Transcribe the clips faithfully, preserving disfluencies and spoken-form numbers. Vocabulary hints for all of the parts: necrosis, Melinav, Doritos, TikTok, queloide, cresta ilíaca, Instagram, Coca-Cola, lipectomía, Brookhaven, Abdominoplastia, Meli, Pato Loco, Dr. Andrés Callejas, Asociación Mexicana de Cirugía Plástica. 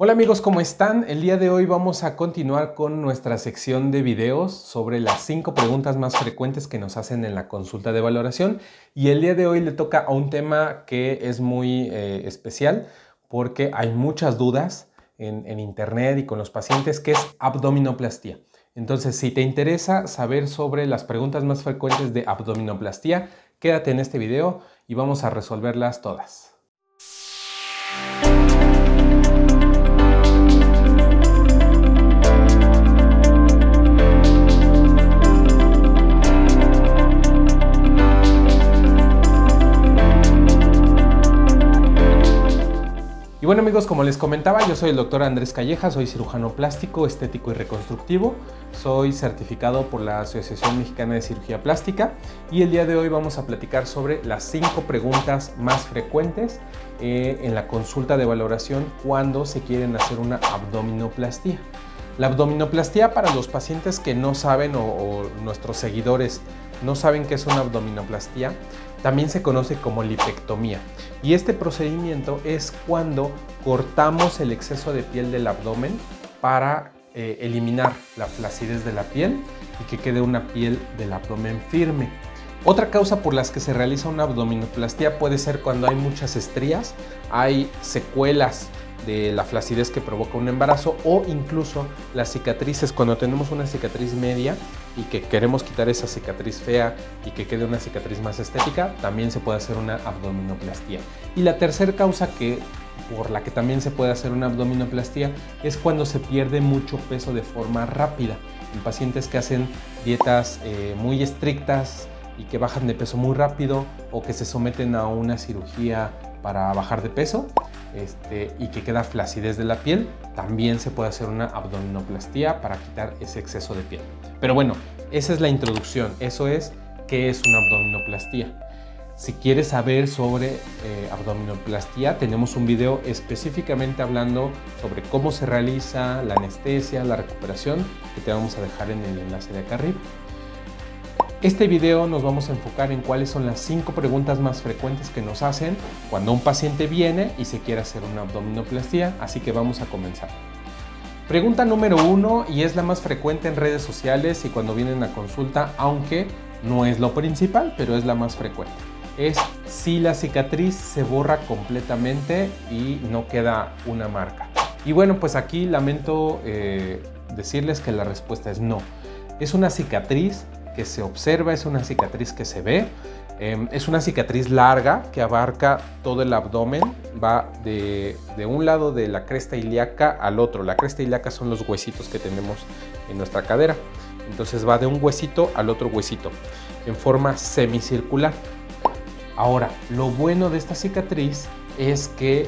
Hola amigos, ¿cómo están? El día de hoy vamos a continuar con nuestra sección de videos sobre las cinco preguntas más frecuentes que nos hacen en la consulta de valoración, y el día de hoy le toca a un tema que es muy eh, especial porque hay muchas dudas en, en internet y con los pacientes, que es abdominoplastia. Entonces, si te interesa saber sobre las preguntas más frecuentes de abdominoplastia, quédate en este video y vamos a resolverlas todas. Bueno amigos, como les comentaba, yo soy el doctor Andrés Callejas, soy cirujano plástico, estético y reconstructivo. Soy certificado por la Asociación Mexicana de Cirugía Plástica y el día de hoy vamos a platicar sobre las cinco preguntas más frecuentes eh, en la consulta de valoración cuando se quieren hacer una abdominoplastia. La abdominoplastia, para los pacientes que no saben o, o nuestros seguidores no saben qué es una abdominoplastia, también se conoce como lipectomía, y este procedimiento es cuando cortamos el exceso de piel del abdomen para eh, eliminar la flacidez de la piel y que quede una piel del abdomen firme. Otra causa por las que se realiza una abdominoplastia puede ser cuando hay muchas estrías, hay secuelas de la flacidez que provoca un embarazo, o incluso las cicatrices, cuando tenemos una cicatriz media y que queremos quitar esa cicatriz fea y que quede una cicatriz más estética, también se puede hacer una abdominoplastia. Y la tercera causa que por la que también se puede hacer una abdominoplastia es cuando se pierde mucho peso de forma rápida, en pacientes que hacen dietas eh, muy estrictas y que bajan de peso muy rápido, o que se someten a una cirugía para bajar de peso este, y que queda flacidez de la piel. También se puede hacer una abdominoplastia para quitar ese exceso de piel. Pero bueno, esa es la introducción, eso es qué es una abdominoplastia. Si quieres saber sobre eh, abdominoplastia, tenemos un video específicamente hablando sobre cómo se realiza, la anestesia, la recuperación, que te vamos a dejar en el enlace de acá arriba. Este video nos vamos a enfocar en cuáles son las cinco preguntas más frecuentes que nos hacen cuando un paciente viene y se quiere hacer una abdominoplastia, así que vamos a comenzar. Pregunta número uno, y es la más frecuente en redes sociales y cuando vienen a consulta, aunque no es lo principal, pero es la más frecuente, es si la cicatriz se borra completamente y no queda una marca. Y bueno, pues aquí lamento eh, decirles que la respuesta es no. Es una cicatriz que se observa, es una cicatriz que se ve, eh, es una cicatriz larga que abarca todo el abdomen, va de, de un lado de la cresta ilíaca al otro. La cresta ilíaca son los huesitos que tenemos en nuestra cadera, entonces va de un huesito al otro huesito en forma semicircular. Ahora, lo bueno de esta cicatriz es que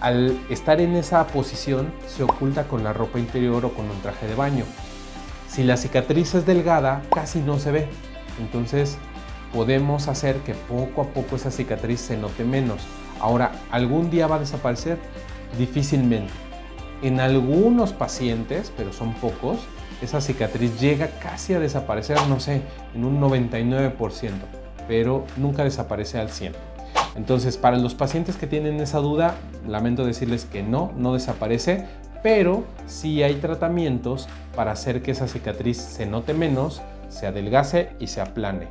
al estar en esa posición se oculta con la ropa interior o con un traje de baño. Si la cicatriz es delgada, casi no se ve, entonces podemos hacer que poco a poco esa cicatriz se note menos. Ahora, ¿algún día va a desaparecer? Difícilmente. En algunos pacientes, pero son pocos, esa cicatriz llega casi a desaparecer, no sé, en un noventa y nueve por ciento, pero nunca desaparece al cien por ciento. Entonces, para los pacientes que tienen esa duda, lamento decirles que no, no desaparece, pero sí hay tratamientos para hacer que esa cicatriz se note menos, se adelgace y se aplane.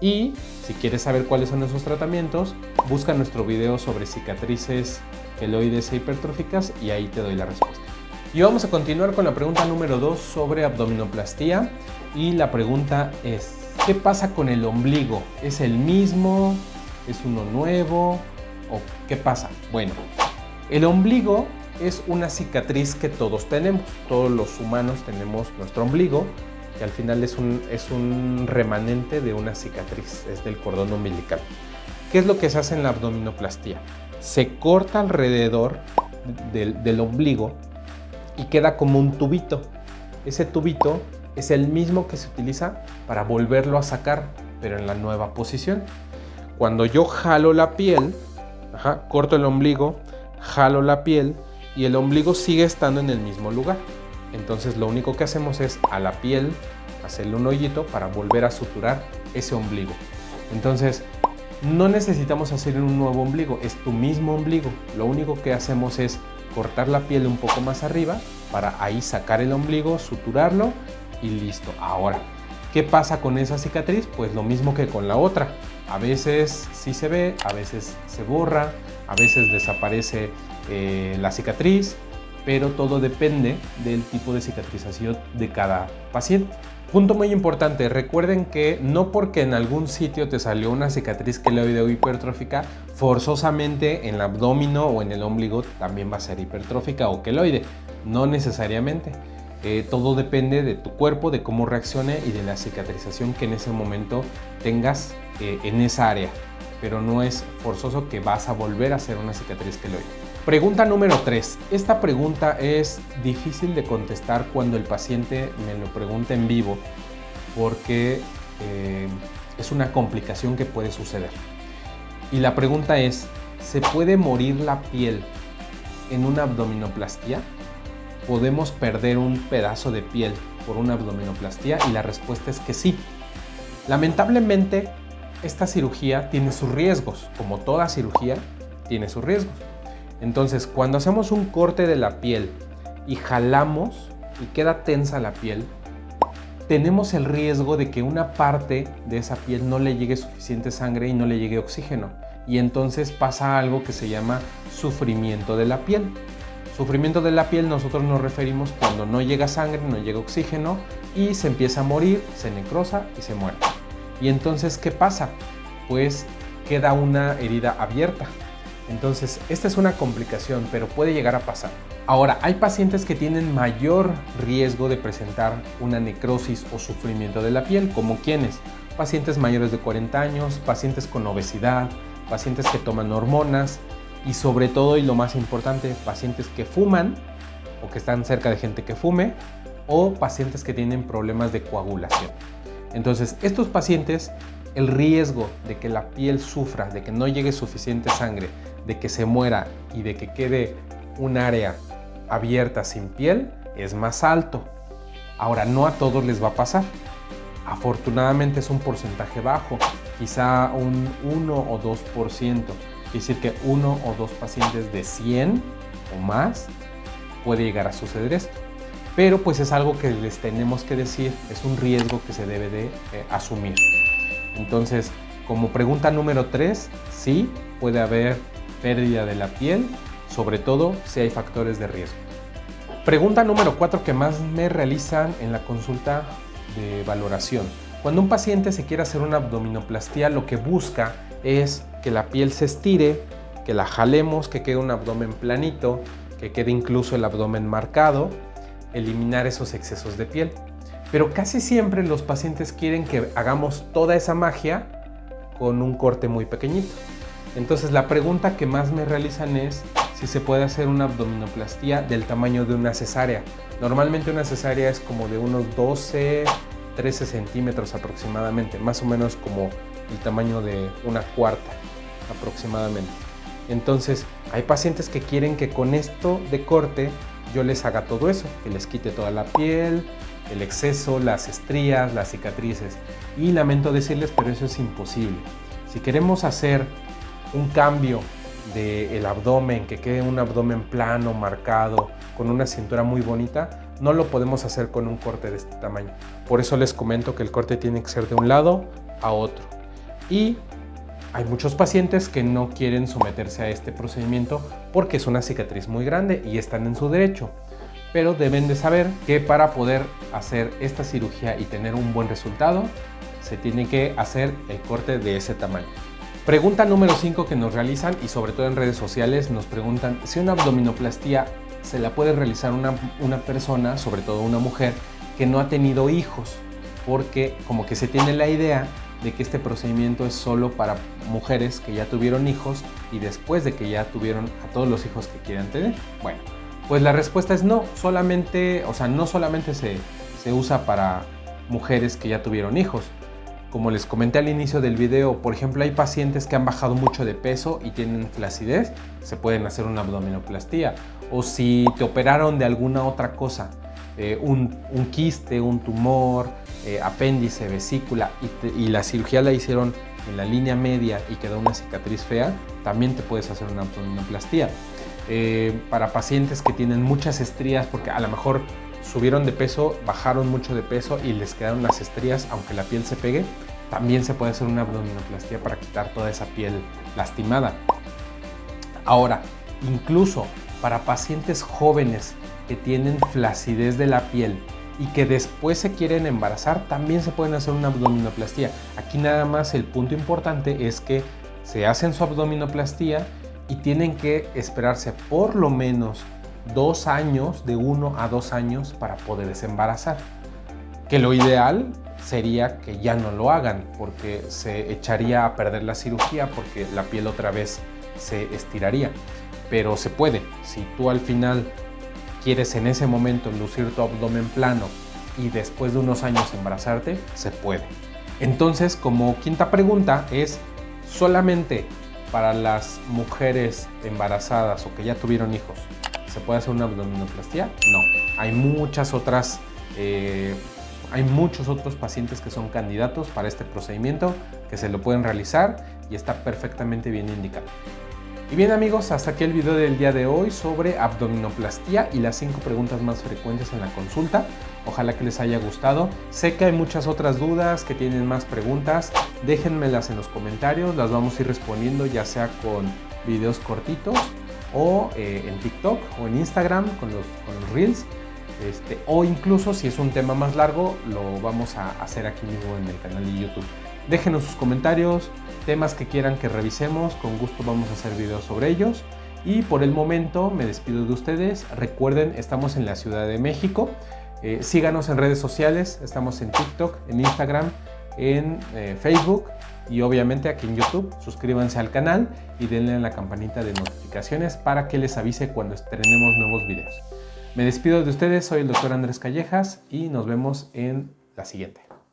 Y si quieres saber cuáles son esos tratamientos, busca nuestro video sobre cicatrices queloides e hipertróficas y ahí te doy la respuesta. Y vamos a continuar con la pregunta número dos sobre abdominoplastia, y la pregunta es: ¿qué pasa con el ombligo? ¿Es el mismo? ¿Es uno nuevo? ¿O qué pasa? Bueno, el ombligo es una cicatriz que todos tenemos, todos los humanos tenemos nuestro ombligo, que al final es un, es un remanente de una cicatriz, es del cordón umbilical. ¿Qué es lo que se hace en la abdominoplastia? Se corta alrededor del, del ombligo y queda como un tubito. Ese tubito es el mismo que se utiliza para volverlo a sacar, pero en la nueva posición. Cuando yo jalo la piel, ajá, corto el ombligo, jalo la piel, y el ombligo sigue estando en el mismo lugar. Entonces lo único que hacemos es a la piel hacerle un hoyito para volver a suturar ese ombligo. Entonces no necesitamos hacer un nuevo ombligo, es tu mismo ombligo. Lo único que hacemos es cortar la piel un poco más arriba para ahí sacar el ombligo, suturarlo y listo. Ahora, ¿qué pasa con esa cicatriz? Pues lo mismo que con la otra. A veces sí se ve, a veces se borra, a veces desaparece eh, la cicatriz, pero todo depende del tipo de cicatrización de cada paciente. Punto muy importante, recuerden que no porque en algún sitio te salió una cicatriz queloidea o hipertrófica, forzosamente en el abdomen o en el ombligo también va a ser hipertrófica o queloide, no necesariamente. Eh, todo depende de tu cuerpo, de cómo reaccione y de la cicatrización que en ese momento tengas eh, en esa área, pero no es forzoso que vas a volver a hacer una cicatriz queloidea. Pregunta número tres. Esta pregunta es difícil de contestar cuando el paciente me lo pregunta en vivo porque eh, es una complicación que puede suceder. Y la pregunta es, ¿se puede morir la piel en una abdominoplastia? ¿Podemos perder un pedazo de piel por una abdominoplastia? Y la respuesta es que sí. Lamentablemente, esta cirugía tiene sus riesgos, como toda cirugía tiene sus riesgos. Entonces, cuando hacemos un corte de la piel y jalamos y queda tensa la piel, tenemos el riesgo de que una parte de esa piel no le llegue suficiente sangre y no le llegue oxígeno. Y entonces pasa algo que se llama sufrimiento de la piel. Sufrimiento de la piel nosotros nos referimos cuando no llega sangre, no llega oxígeno y se empieza a morir, se necrosa y se muere. Y entonces, ¿qué pasa? Pues queda una herida abierta. Entonces, esta es una complicación, pero puede llegar a pasar. Ahora, hay pacientes que tienen mayor riesgo de presentar una necrosis o sufrimiento de la piel, como quienes, pacientes mayores de cuarenta años, pacientes con obesidad, pacientes que toman hormonas y sobre todo, y lo más importante, pacientes que fuman o que están cerca de gente que fume o pacientes que tienen problemas de coagulación. Entonces, estos pacientes, el riesgo de que la piel sufra, de que no llegue suficiente sangre, de que se muera y de que quede un área abierta sin piel es más alto. Ahora, no a todos les va a pasar. Afortunadamente es un porcentaje bajo, quizá un uno o dos por ciento. Quiere decir que uno o dos pacientes de cien o más puede llegar a suceder esto. Pero pues es algo que les tenemos que decir, es un riesgo que se debe de eh, asumir. Entonces, como pregunta número tres, sí puede haber pérdida de la piel, sobre todo si hay factores de riesgo. Pregunta número cuatro que más me realizan en la consulta de valoración. Cuando un paciente se quiere hacer una abdominoplastia, lo que busca es que la piel se estire, que la jalemos, que quede un abdomen planito, que quede incluso el abdomen marcado, eliminar esos excesos de piel. Pero casi siempre los pacientes quieren que hagamos toda esa magia con un corte muy pequeñito. Entonces la pregunta que más me realizan es si se puede hacer una abdominoplastia del tamaño de una cesárea. Normalmente una cesárea es como de unos doce, trece centímetros aproximadamente, más o menos como el tamaño de una cuarta aproximadamente. Entonces hay pacientes que quieren que con esto de corte yo les haga todo eso, que les quite toda la piel, el exceso, las estrías, las cicatrices. Y lamento decirles, pero eso es imposible. Si queremos hacer un cambio del abdomen, que quede un abdomen plano, marcado, con una cintura muy bonita, no lo podemos hacer con un corte de este tamaño. Por eso les comento que el corte tiene que ser de un lado a otro. Y hay muchos pacientes que no quieren someterse a este procedimiento porque es una cicatriz muy grande y están en su derecho. Pero deben de saber que para poder hacer esta cirugía y tener un buen resultado, se tiene que hacer el corte de ese tamaño. Pregunta número cinco que nos realizan, y sobre todo en redes sociales, nos preguntan si una abdominoplastia se la puede realizar una, una persona, sobre todo una mujer, que no ha tenido hijos, porque como que se tiene la idea de que este procedimiento es solo para mujeres que ya tuvieron hijos y después de que ya tuvieron a todos los hijos que quieran tener. Bueno, pues la respuesta es no, solamente, o sea, no solamente se, se usa para mujeres que ya tuvieron hijos. Como les comenté al inicio del video, por ejemplo, hay pacientes que han bajado mucho de peso y tienen flacidez, se pueden hacer una abdominoplastia. O si te operaron de alguna otra cosa, eh, un, un quiste, un tumor, eh, apéndice, vesícula, y, te, y la cirugía la hicieron en la línea media y quedó una cicatriz fea, también te puedes hacer una abdominoplastia. eh, para pacientes que tienen muchas estrías, porque a lo mejor subieron de peso, bajaron mucho de peso y les quedaron las estrías, aunque la piel se pegue, también se puede hacer una abdominoplastia para quitar toda esa piel lastimada. Ahora, incluso para pacientes jóvenes que tienen flacidez de la piel y que después se quieren embarazar, también se pueden hacer una abdominoplastia. Aquí nada más el punto importante es que se hacen su abdominoplastia y tienen que esperarse por lo menos dos años, de uno a dos años, para poderse embarazar. Que lo ideal sería que ya no lo hagan, porque se echaría a perder la cirugía, porque la piel otra vez se estiraría. Pero se puede. Si tú al final quieres en ese momento lucir tu abdomen plano y después de unos años embarazarte, se puede. Entonces, como quinta pregunta, es solamente para las mujeres embarazadas o que ya tuvieron hijos, ¿se puede hacer una abdominoplastia? No. Hay muchas otras, eh, hay muchos otros pacientes que son candidatos para este procedimiento, que se lo pueden realizar y está perfectamente bien indicado. Y bien amigos, hasta aquí el video del día de hoy sobre abdominoplastia y las cinco preguntas más frecuentes en la consulta. Ojalá que les haya gustado. Sé que hay muchas otras dudas, que tienen más preguntas. Déjenmelas en los comentarios, las vamos a ir respondiendo ya sea con videos cortitos o eh, en TikTok o en Instagram con los, con los Reels. Este, o incluso si es un tema más largo, lo vamos a hacer aquí mismo en el canal de YouTube. Déjenos sus comentarios, temas que quieran que revisemos, con gusto vamos a hacer videos sobre ellos. Y por el momento me despido de ustedes. Recuerden, estamos en la Ciudad de México. Eh, síganos en redes sociales, estamos en TikTok, en Instagram, en eh, Facebook y obviamente aquí en YouTube. Suscríbanse al canal y denle a la campanita de notificaciones para que les avise cuando estrenemos nuevos videos. Me despido de ustedes, soy el doctor Andrés Callejas y nos vemos en la siguiente.